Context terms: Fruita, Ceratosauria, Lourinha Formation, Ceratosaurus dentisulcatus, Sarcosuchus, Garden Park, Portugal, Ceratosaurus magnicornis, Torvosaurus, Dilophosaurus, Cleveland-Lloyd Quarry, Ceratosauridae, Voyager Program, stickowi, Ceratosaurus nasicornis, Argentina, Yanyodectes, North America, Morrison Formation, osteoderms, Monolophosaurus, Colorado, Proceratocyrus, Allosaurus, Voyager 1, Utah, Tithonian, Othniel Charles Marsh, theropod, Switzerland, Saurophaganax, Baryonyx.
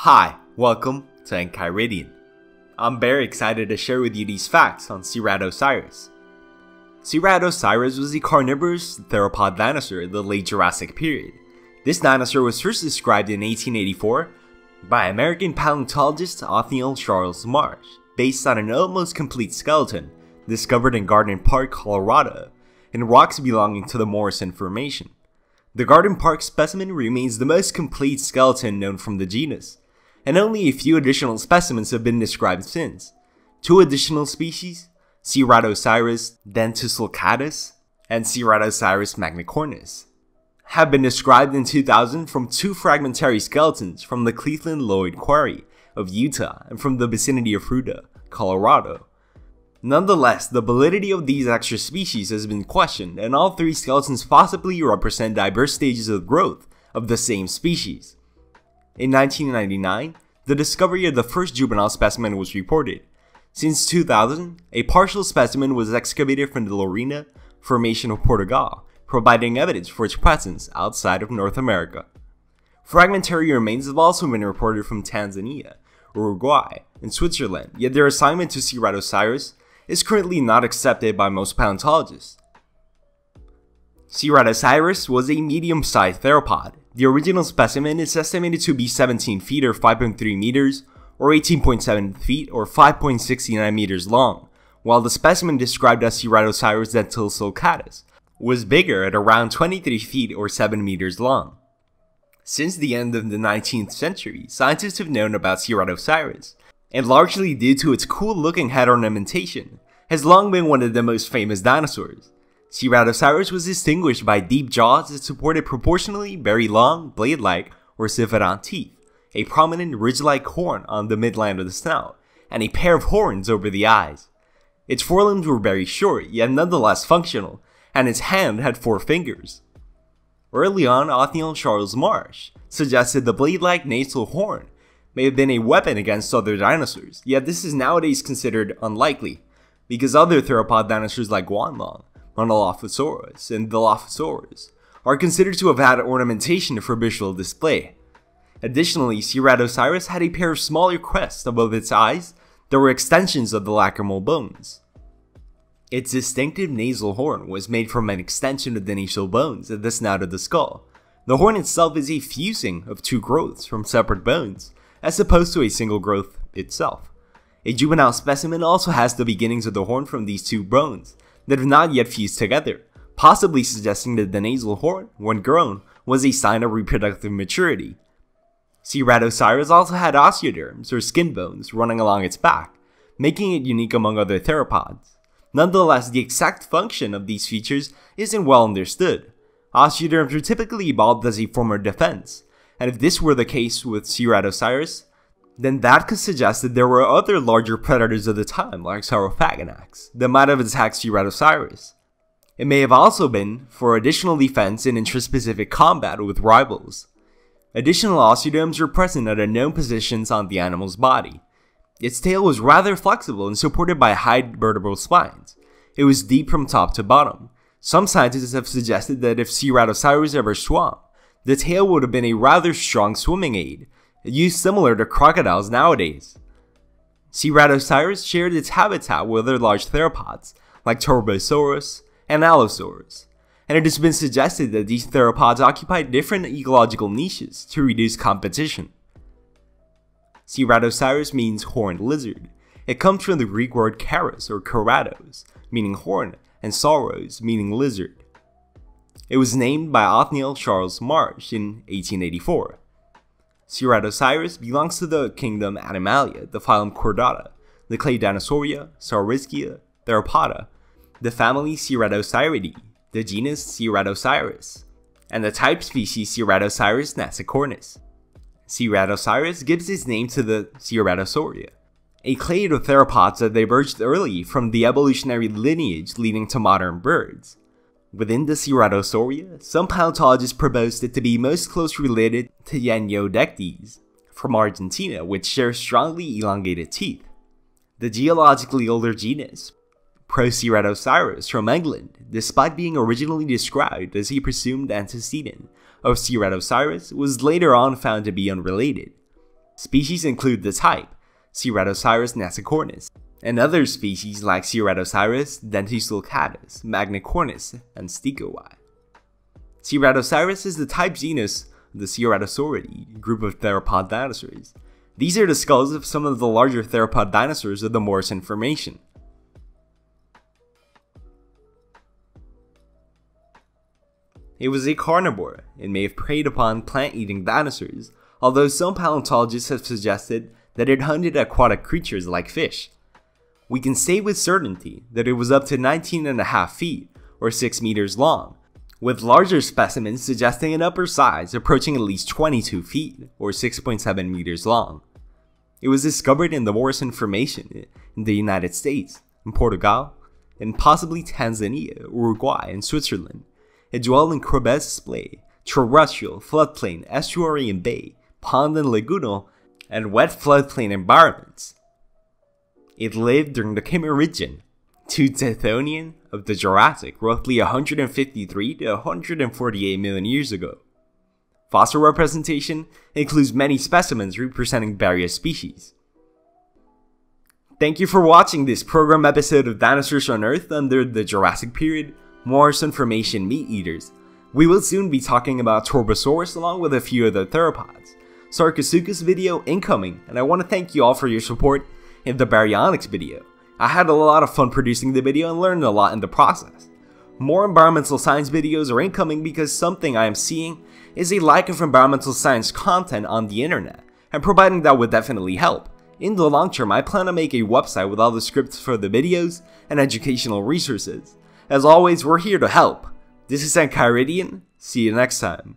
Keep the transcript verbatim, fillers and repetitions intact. Hi, welcome to Enchiridion. I'm very excited to share with you these facts on Ceratosaurus. Ceratosaurus was a carnivorous theropod dinosaur of the late Jurassic period. This dinosaur was first described in eighteen eighty-four by American paleontologist Othniel Charles Marsh, based on an almost complete skeleton discovered in Garden Park, Colorado, in rocks belonging to the Morrison Formation. The Garden Park specimen remains the most complete skeleton known from the genus, and only a few additional specimens have been described since. Two additional species, Ceratosaurus dentisulcatus and Ceratosaurus magnicornis, have been described in two thousand from two fragmentary skeletons from the Cleveland-Lloyd Quarry of Utah and from the vicinity of Fruita, Colorado. Nonetheless, the validity of these extra species has been questioned, and all three skeletons possibly represent diverse stages of growth of the same species. In nineteen ninety-nine, the discovery of the first juvenile specimen was reported. Since two thousand, a partial specimen was excavated from the Lourinha Formation of Portugal, providing evidence for its presence outside of North America. Fragmentary remains have also been reported from Tanzania, Uruguay, and Switzerland, yet their assignment to Ceratosaurus is currently not accepted by most paleontologists. Ceratosaurus was a medium-sized theropod. The original specimen is estimated to be seventeen feet or five point three meters, or eighteen point seven feet or five point six nine meters long, while the specimen described as Ceratosaurus dentisulcatus was bigger at around twenty-three feet or seven meters long. Since the end of the nineteenth century, scientists have known about Ceratosaurus, and largely due to its cool-looking head ornamentation, has long been one of the most famous dinosaurs. Ceratosaurus was distinguished by deep jaws that supported proportionally very long, blade-like or siphidon teeth, a prominent ridge-like horn on the midline of the snout, and a pair of horns over the eyes. Its forelimbs were very short, yet nonetheless functional, and its hand had four fingers. Early on, Othniel Charles Marsh suggested the blade-like nasal horn may have been a weapon against other dinosaurs, yet this is nowadays considered unlikely, because other theropod dinosaurs like Guanlong, Monolophosaurus, and Dilophosaurus are considered to have had ornamentation for visual display. Additionally, Ceratosaurus had a pair of smaller crests above its eyes that were extensions of the lacrimal bones. Its distinctive nasal horn was made from an extension of the nasal bones at the snout of the skull. The horn itself is a fusing of two growths from separate bones, as opposed to a single growth itself. A juvenile specimen also has the beginnings of the horn from these two bones that have not yet fused together, possibly suggesting that the nasal horn, when grown, was a sign of reproductive maturity. Ceratosaurus also had osteoderms, or skin bones, running along its back, making it unique among other theropods. Nonetheless, the exact function of these features isn't well understood. Osteoderms are typically evolved as a form of defense, and if this were the case with Ceratosaurus, then that could suggest that there were other larger predators of the time, like Saurophaganax, that might have attacked Ceratosaurus. It may have also been for additional defense in intraspecific combat with rivals. Additional osteoderms were present at unknown positions on the animal's body. Its tail was rather flexible and supported by high vertebral spines. It was deep from top to bottom. Some scientists have suggested that if Ceratosaurus ever swam, the tail would have been a rather strong swimming aid, used similar to crocodiles nowadays. Ceratosaurus shared its habitat with other large theropods, like Torvosaurus and Allosaurus, and it has been suggested that these theropods occupied different ecological niches to reduce competition. Ceratosaurus means horned lizard. It comes from the Greek word charis or keratos, meaning horn, and sauros, meaning lizard. It was named by Othniel Charles Marsh in eighteen eighty-four. Ceratosaurus belongs to the kingdom Animalia, the phylum Chordata, the clade Dinosauria, Saurischiia, Theropoda, the family Ceratosauridae, the genus Ceratosaurus, and the type species Ceratosaurus nasicornis. Ceratosaurus gives its name to the Ceratosauria, a clade of theropods that diverged early from the evolutionary lineage leading to modern birds. Within the Ceratosauria, some paleontologists proposed it to be most closely related to Yanyodectes from Argentina, which shares strongly elongated teeth. The geologically older genus Proceratocyrus from England, despite being originally described as a presumed antecedent of Ceratosaurus, was later on found to be unrelated. Species include the type, Ceratosaurus nasicornis, and other species like Ceratosaurus dentisulcatus, magnicornis, and stickowi. Ceratosaurus is the type genus of the Ceratosauridae group of theropod dinosaurs. These are the skulls of some of the larger theropod dinosaurs of the Morrison Formation. It was a carnivore and may have preyed upon plant-eating dinosaurs, although some paleontologists have suggested that it hunted aquatic creatures like fish. We can say with certainty that it was up to nineteen and a half feet, or six meters long, with larger specimens suggesting an upper size approaching at least twenty-two feet, or six point seven meters long. It was discovered in the Morrison Formation in the United States, in Portugal, and possibly Tanzania, Uruguay, and Switzerland. It dwelled in crevasse splay, terrestrial, floodplain, estuary and bay, pond and lagoonal, and wet floodplain environments. It lived during the Kimmeridgian to Tithonian of the Jurassic, roughly one hundred fifty-three to one hundred forty-eight million years ago. Fossil representation includes many specimens representing various species. Thank you for watching this program episode of Dinosaurs on Earth under the Jurassic Period, Morrison Formation Meat Eaters. We will soon be talking about Torvosaurus along with a few other theropods. Sarcosuchus video incoming, and I want to thank you all for your support in the Baryonyx video. I had a lot of fun producing the video and learned a lot in the process. More environmental science videos are incoming because something I am seeing is a lack of environmental science content on the internet, and providing that would definitely help. In the long term, I plan to make a website with all the scripts for the videos and educational resources. As always, we're here to help. This is Enchiridion, see you next time.